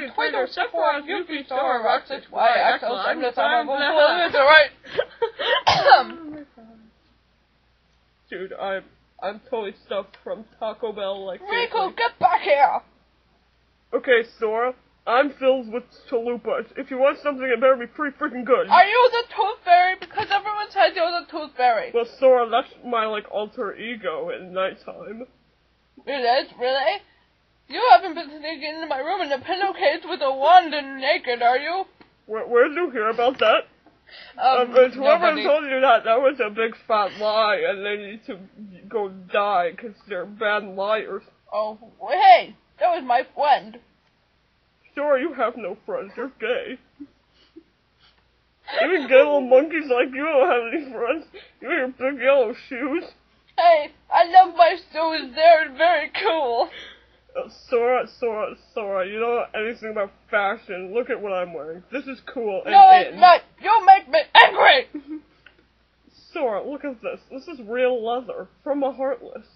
you to Twitter, Sephora, YouTube, Sora, Roxas, Y, Axel, I'm the time, it's alright. Dude, I'm totally stuffed from Taco Bell like this. Riku, get back here! Okay, Sora, I'm filled with chalupas. If you want something, it better be pretty freaking good. Are you the Tooth Fairy? Because everyone says you're the Tooth Fairy. Well, Sora, that's my, alter ego at nighttime. Really? You haven't been sneaking into my room in a pillowcase with a wand and naked, are you? Where did you hear about that? Whoever told you that was a big fat lie, and they need to go die, because they're bad liars. Oh, hey, that was my friend. Sure, you have no friends, you're gay. Even gay little monkeys like you don't have any friends. You have your big yellow shoes. Hey, I love my shoes, they're very cool. Sora, you don't know anything about fashion. Look at what I'm wearing. This is cool and No, it's not. You make me angry! Sora, look at this. This is real leather from a Heartless.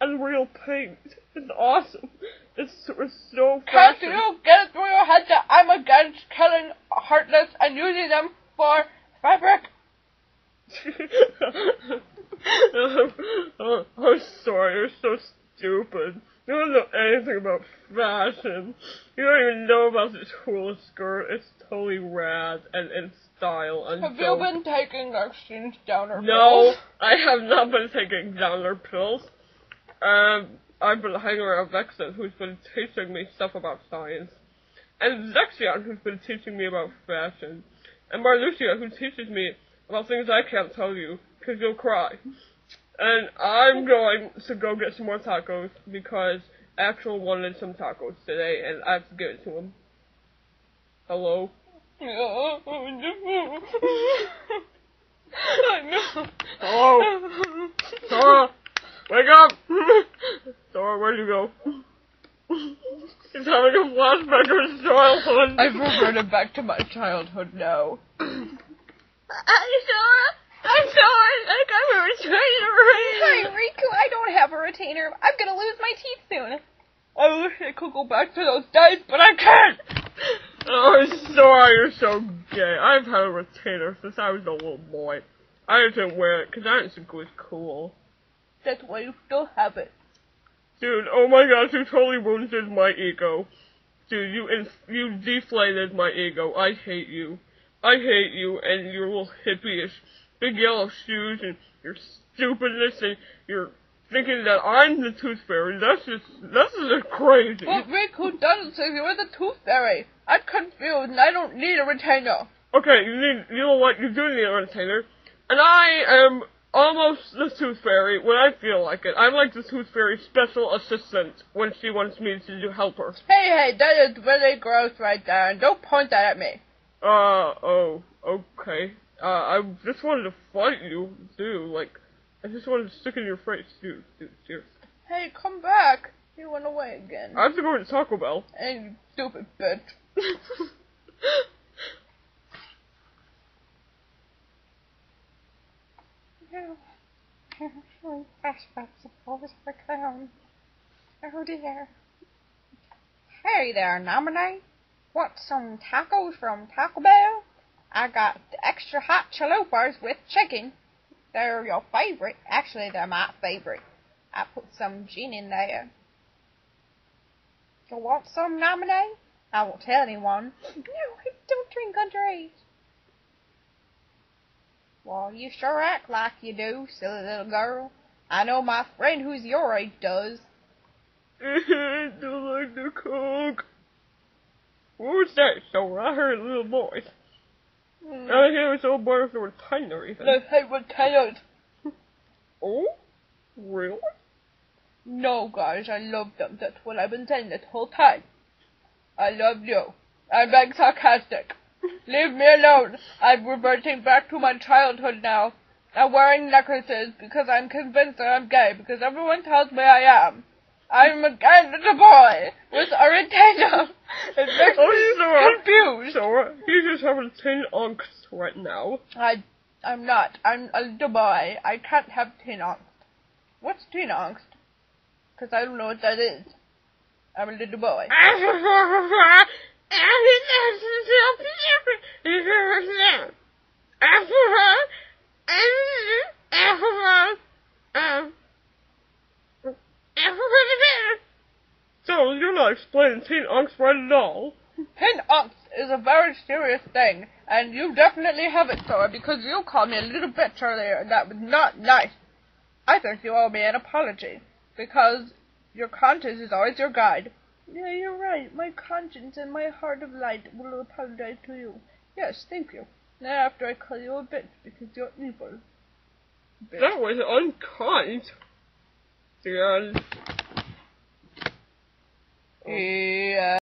And real paint. It's awesome. It's so fashion. Can't you get it through your head that I'm against killing Heartless and using them for fabric? Oh, Sora, you're so stupid. You don't know anything about fashion. You don't even know about this cool skirt. It's totally rad and in style. And have you been taking exchange downer pills? No, I have not been taking downer pills. I've been hanging around Vexen, who's been teaching me stuff about science. And Zexion, who's been teaching me about fashion. And Marluxia, who teaches me about things I can't tell you, because you'll cry. And I'm going to go get some more tacos, because Axel wanted some tacos today, and I have to give it to him. Hello? I know. Hello? Sora! Wake up! Sora, where'd you go? He's having a flashback of his childhood. I've reverted back to my childhood now. I'm a retainer already. Sorry, Riku, I don't have a retainer. I'm gonna lose my teeth soon. I wish I could go back to those days, but I can't! Oh, Sora, you're so gay. I've had a retainer since I was a little boy. I didn't wear it, because I didn't think it was cool. That's why you still have it. Dude, oh my gosh, you totally wounded my ego. Dude, you deflated my ego. I hate you. I hate you and your little hippie-ish big yellow shoes and your stupidness and your thinking that I'm the Tooth Fairy. That's just crazy. But Riku doesn't think you're the Tooth Fairy. I'm confused and I don't need a retainer. Okay, you do need a retainer. And I am almost the Tooth Fairy when I feel like it. I'm like the Tooth Fairy's special assistant when she wants me to help her. Hey, that is really gross right there. Don't point that at me. Okay. I just wanted to fight you, dude. I just wanted to stick in your face, dude. Hey, come back. You went away again. I have to go to Taco Bell. Hey, you stupid bitch. I'm feeling flashbacks of Boris the Clown. Oh dear. Hey there, Naminé. Want some tacos from Taco Bell? I got the extra hot chalupas with chicken. They're your favorite. Actually, they're my favorite. I put some gin in there. You want some, Naminé? I won't tell anyone. No, I don't drink underage. Well, you sure act like you do, silly little girl. I know my friend who's your age does. I don't like the coke. What was that, Sora? I heard a little voice. I hear it's all bored with the retainer, even. No, hey, retainers. Oh? Really? No, guys, I love them. That's what I've been saying this whole time. I love you. I'm being sarcastic. Leave me alone. I'm reverting back to my childhood now. I'm wearing necklaces because I'm convinced that I'm gay because everyone tells me I am. I'm a guy little boy with a retainer. It makes me confused. Sora, you just have a tin onks right now. I'm not. I'm a little boy. I can't have tin onks. What's tin onks? Because I don't know what that is. I'm a little boy. I explain teen angst right at all? Teen angst is a very serious thing, and you definitely have it, Sora, because you called me a little bitch earlier, and that was not nice. I think you owe me an apology, because your conscience is always your guide. Yeah, you're right. My conscience and my heart of light will apologize to you. Yes, thank you. Now after I call you a bitch, because you're evil. Bitch. That was unkind. Yeah.